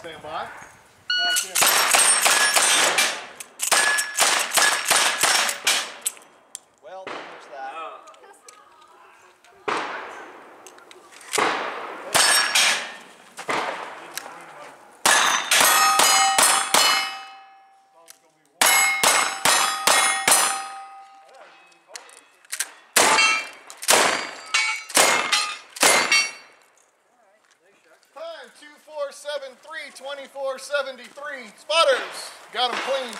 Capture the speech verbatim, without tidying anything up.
Stand by. Well, there's that. two four seven three twenty-four seventy-three. Spotters, got them clean.